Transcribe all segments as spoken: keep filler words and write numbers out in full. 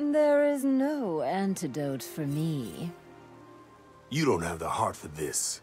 There is no antidote for me. You don't have the heart for this.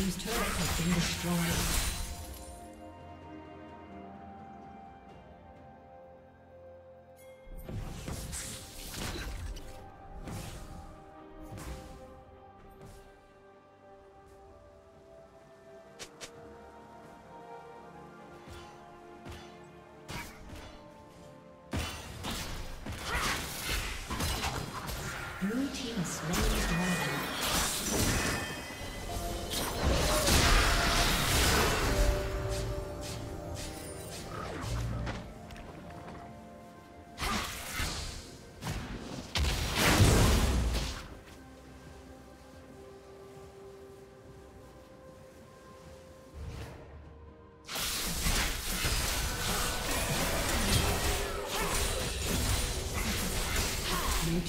team's turret has been destroyed.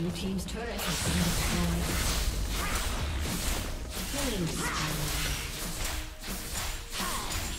Your team's turret has been destroyed.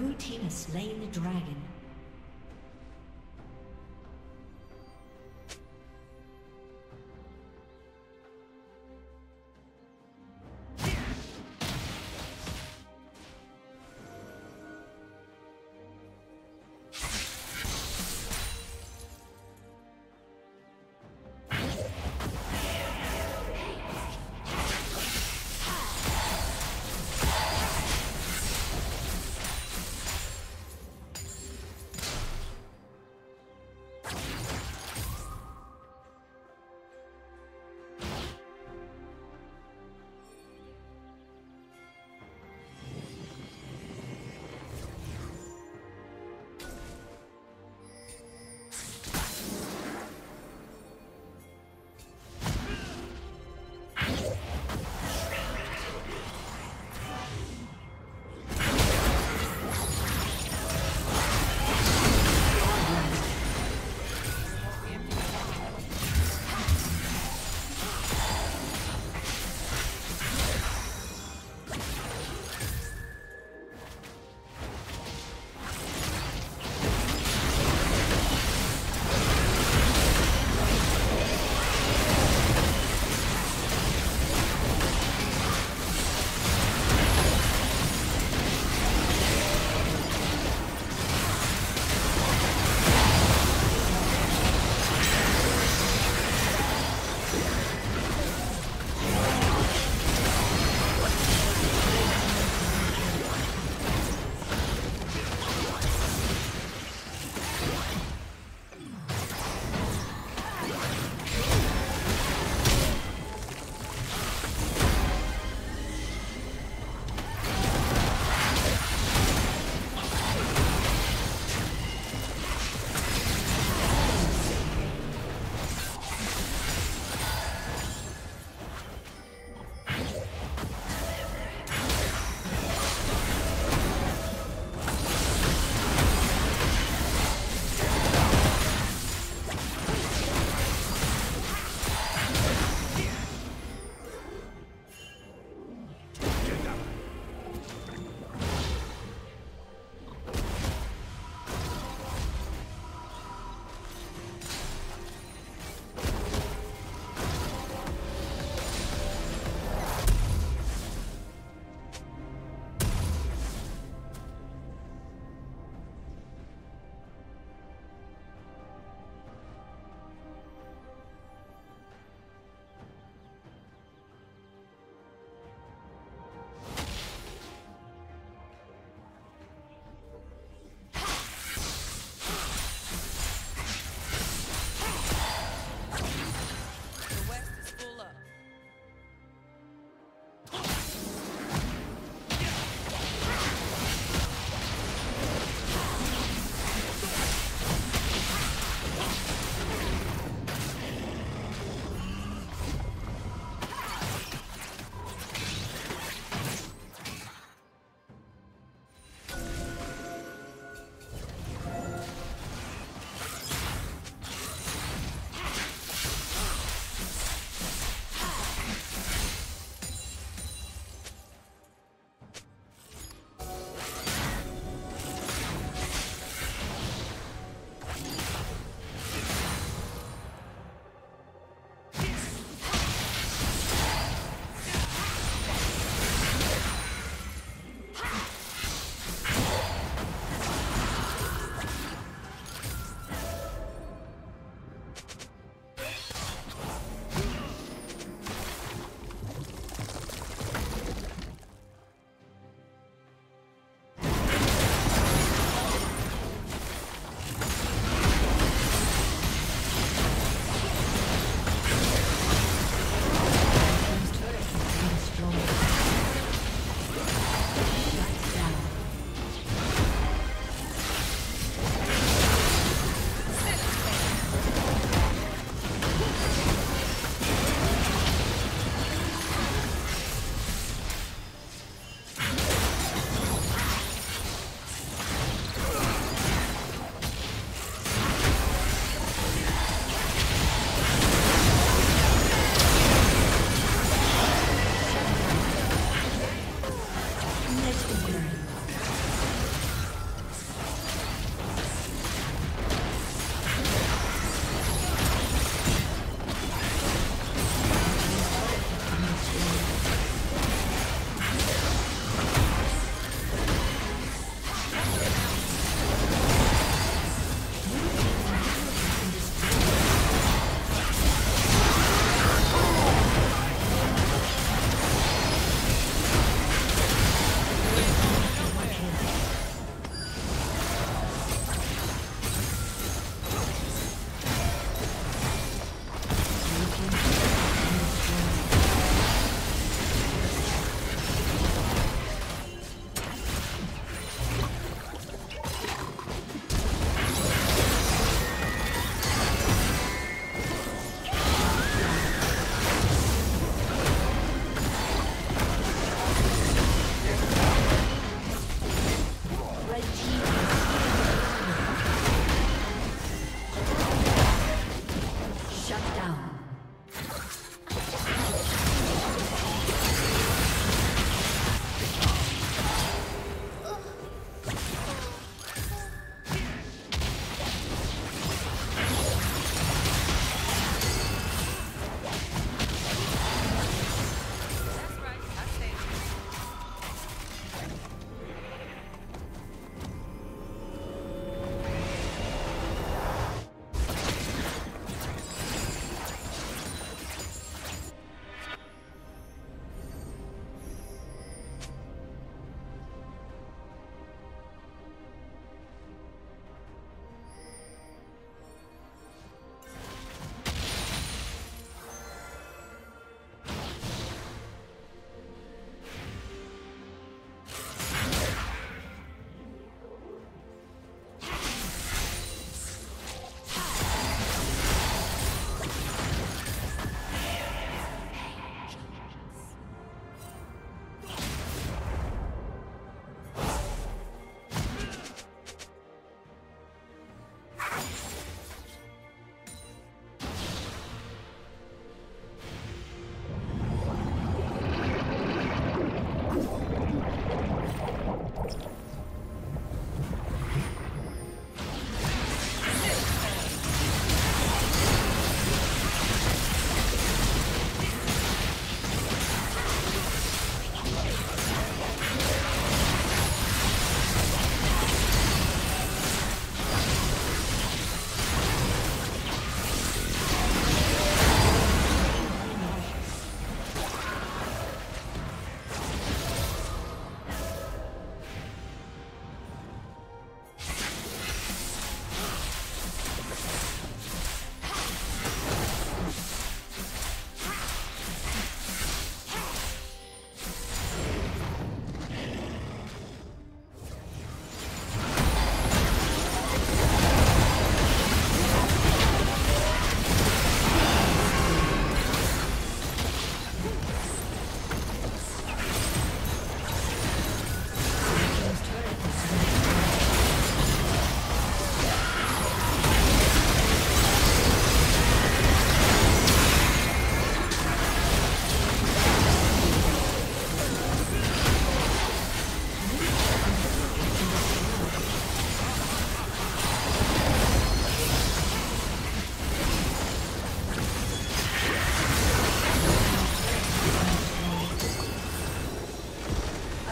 blue team has slain the dragon.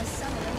A summoner